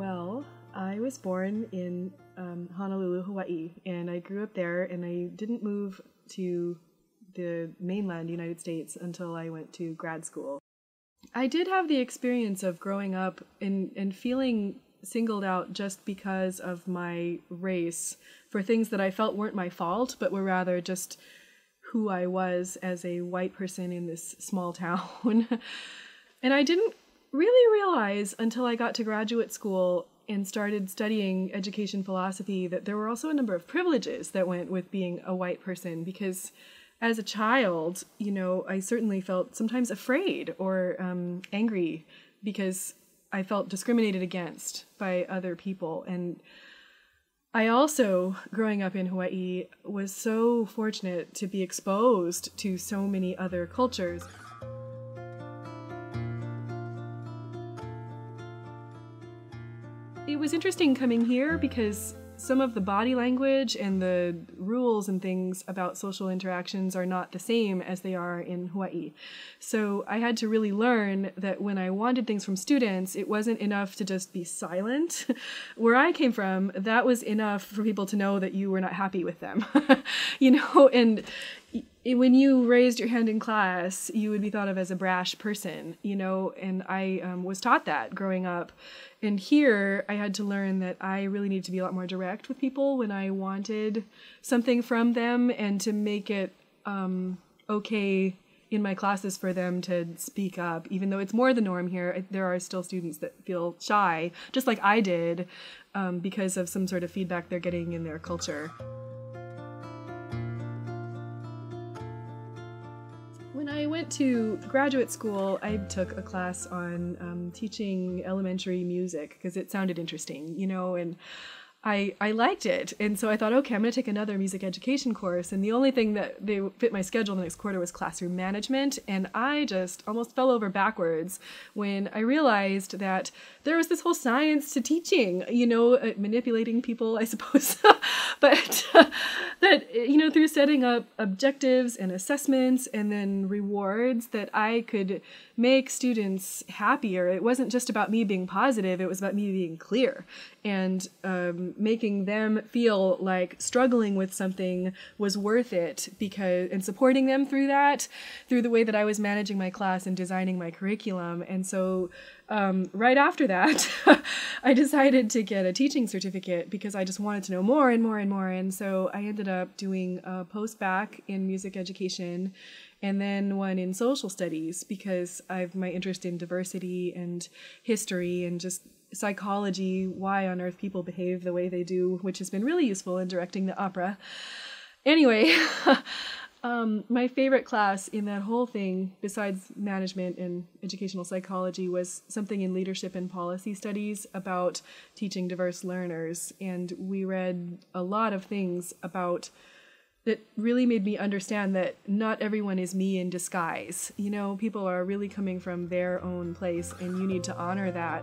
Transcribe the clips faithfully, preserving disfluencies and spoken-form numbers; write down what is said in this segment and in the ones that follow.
Well, I was born in um, Honolulu, Hawaii, and I grew up there, and I didn't move to the mainland United States until I went to grad school. I did have the experience of growing up and, and feeling singled out just because of my race for things that I felt weren't my fault, but were rather just who I was as a white person in this small town. And I didn't really realize until I got to graduate school and started studying education philosophy that there were also a number of privileges that went with being a white person, because as a child, you know, I certainly felt sometimes afraid or um, angry because I felt discriminated against by other people. And I also, growing up in Hawaii, was so fortunate to be exposed to so many other cultures. It was interesting coming here because some of the body language and the rules and things about social interactions are not the same as they are in Hawaii. So I had to really learn that when I wanted things from students, it wasn't enough to just be silent. Where I came from, that was enough for people to know that you were not happy with them. You know, and when you raised your hand in class, you would be thought of as a brash person, you know, and I um, was taught that growing up. And here I had to learn that I really needed to be a lot more direct with people when I wanted something from them, and to make it um, okay in my classes for them to speak up. Even though it's more the norm here, there are still students that feel shy, just like I did, um, because of some sort of feedback they're getting in their culture. When I went to graduate school, I took a class on um, teaching elementary music because it sounded interesting, you know, and I, I liked it. And so I thought, okay, I'm going to take another music education course. And the only thing that they fit my schedule the next quarter was classroom management. And I just almost fell over backwards when I realized that there was this whole science to teaching, you know, uh, manipulating people, I suppose. But uh, that, you know, through setting up objectives and assessments and then rewards, that I could make students happier. It wasn't just about me being positive, it was about me being clear and um, making them feel like struggling with something was worth it, because and supporting them through that, through the way that I was managing my class and designing my curriculum. And so Um, right after that, I decided to get a teaching certificate because I just wanted to know more and more and more. And so I ended up doing a post-bac in music education and then one in social studies, because I've my interest in diversity and history and just psychology, why on earth people behave the way they do, which has been really useful in directing the opera. Anyway, Um, my favorite class in that whole thing, besides management and educational psychology, was something in leadership and policy studies about teaching diverse learners. And we read a lot of things about that really made me understand that not everyone is me in disguise. You know, people are really coming from their own place, and you need to honor that.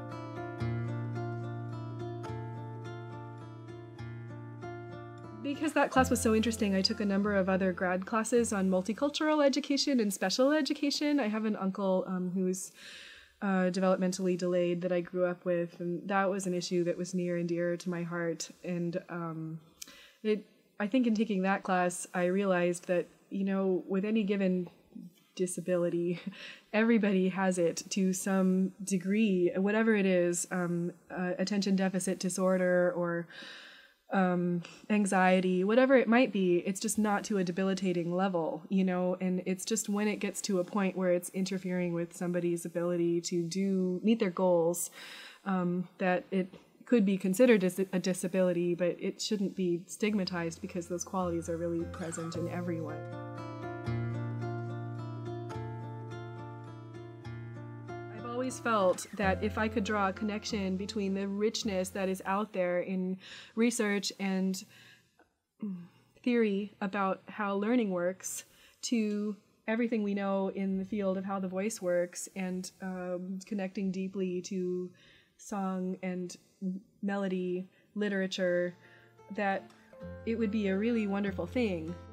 Because that class was so interesting, I took a number of other grad classes on multicultural education and special education. I have an uncle um, who's uh, developmentally delayed that I grew up with, and that was an issue that was near and dear to my heart. And um, it, I think in taking that class, I realized that, you know, with any given disability, everybody has it to some degree, whatever it is, um, uh, attention deficit disorder or um anxiety, whatever it might be. It's just not to a debilitating level, you know, and it's just when it gets to a point where it's interfering with somebody's ability to do meet their goals um that it could be considered as a disability, but it shouldn't be stigmatized because those qualities are really present in everyone. I always felt that if I could draw a connection between the richness that is out there in research and theory about how learning works to everything we know in the field of how the voice works, and um, connecting deeply to song and melody, literature, that it would be a really wonderful thing.